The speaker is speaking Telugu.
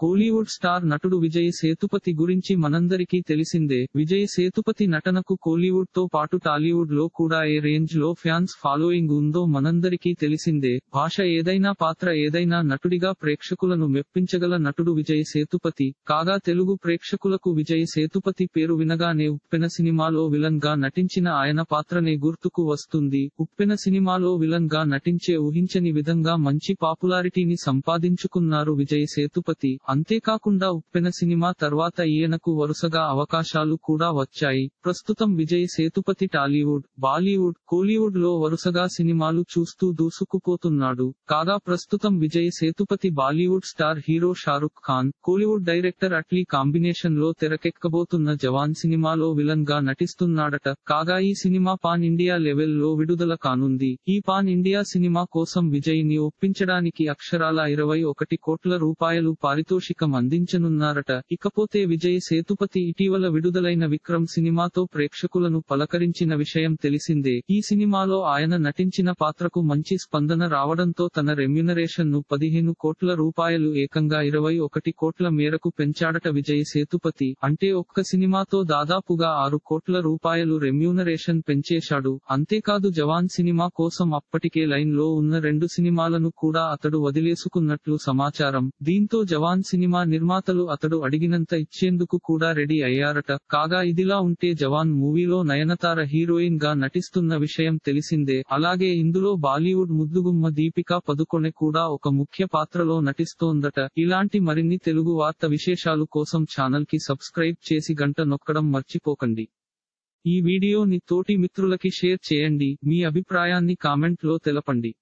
కోలీవుడ్ స్టార్ నటుడు విజయ్ సేతుపతి గురించి మనందరికీ తెలిసిందే. విజయ్ సేతుపతి నటనకు కోలీవుడ్ తో పాటు టాలీవుడ్ లో కూడా ఏ రేంజ్ లో ఫ్యాన్స్ ఫాలోయింగ్ ఉందో మనందరికీ తెలిసిందే. భాష ఏదైనా పాత్ర ఏదైనా నటుడిగా ప్రేక్షకులను మెప్పించగల నటుడు విజయ్ సేతుపతి. కాగా తెలుగు ప్రేక్షకులకు విజయ్ సేతుపతి పేరు వినగానే ఉప్పెన సినిమాలో విలన్ గా నటించిన ఆయన పాత్రనే గుర్తుకు వస్తుంది. ఉప్పెన సినిమాలో విలన్ గా నటించే ఊహించని విధంగా మంచి పాపులారిటీని సంపాదించుకున్నారు విజయ్ సేతుపతి. అంతేకాకుండా ఉప్పెన సినిమా తర్వాత ఈయనకు వరుసగా అవకాశాలు కూడా వచ్చాయి. ప్రస్తుతం విజయ్ సేతుపతి టాలీవుడ్, బాలీవుడ్, కోలీవుడ్ లో వరుసగా సినిమాలు చూస్తూ దూసుకుపోతున్నాడు. కాగా ప్రస్తుతం Vijay Sethupathi Bollywood star hero Shahrukh Khan, Kollywood director Atlee combination లో తెరకెక్కబోతున్న జవాన్ సినిమాలో విలన్ గా నటిస్తున్నాడట. కాగా ఈ సినిమా పాన్ ఇండియా లెవెల్ లో విడుదల కానుంది. ఈ పాన్ ఇండియా సినిమా కోసం విజయ్ ని ఒప్పించడానికి అక్షరాల 21 కోట్ల రూపాయలు పారితో అందించనున్నారట. ఇకపోతే విజయ్ సేతుపతి ఇటీవల విడుదలైన విక్రమ్ సినిమాతో ప్రేక్షకులను పలకరించిన విషయం తెలిసిందే. ఈ సినిమాలో ఆయన నటించిన పాత్రకు మంచి స్పందన రావడంతో తన రెమ్యునరేషన్ ను 15 కోట్ల రూపాయలు ఏకంగా 21 కోట్ల మేరకు పెంచాడట విజయ్ సేతుపతి. అంటే ఒక్క సినిమాతో దాదాపుగా 6 కోట్ల రూపాయలు రెమ్యూనరేషన్ పెంచేశాడు. అంతేకాదు జవాన్ సినిమా కోసం అప్పటికే లైన్ లో ఉన్న 2 సినిమాలను కూడా అతడు వదిలేసుకున్నట్లు సమాచారం. దీంతో జవాన్ సినిమా నిర్మాతలు అతడు అడిగినంత ఇచ్చేందుకు కూడా రెడీ అయ్యారట. కాగా ఇదిలా ఉంటే జవాన్ మూవీలో నయనతార హీరోయిన్ గా నటిస్తున్న విషయం తెలిసిందే. అలాగే ఇందులో బాలీవుడ్ ముద్దుగుమ్మ దీపికా పదుకొనె కూడా ఒక ముఖ్య పాత్రలో నటిస్తోందట. ఇలాంటి మరిన్ని తెలుగు వార్త విశేషాలు కోసం ఛానల్ కి సబ్స్క్రైబ్ చేసి గంట నొక్కడం మర్చిపోకండి. ఈ వీడియోని తోటి మిత్రులకి షేర్ చేయండి. మీ అభిప్రాయాన్ని కామెంట్ లో తెలపండి.